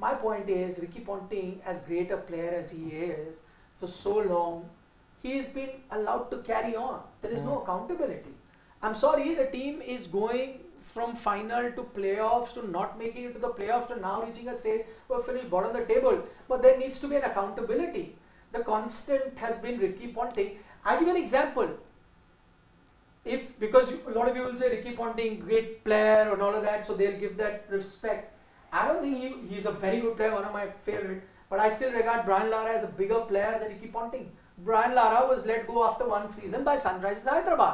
My point is, Ricky Ponting, as great a player as he is, for so long, he has been allowed to carry on. There is no accountability. I'm sorry, the team is going from final to playoffs to not making it to the playoffs to now reaching a stage where finished bottom of the table. But there needs to be an accountability. The constant has been Ricky Ponting. I'll give an example. If, because a lot of you will say Ricky Ponting, great player and all of that, so they'll give that respect. I don't think he's a very good player, one of my favorite, but I still regard Brian Lara as a bigger player than Ricky Ponting. Brian Lara was let go after one season by Sunrisers Hyderabad.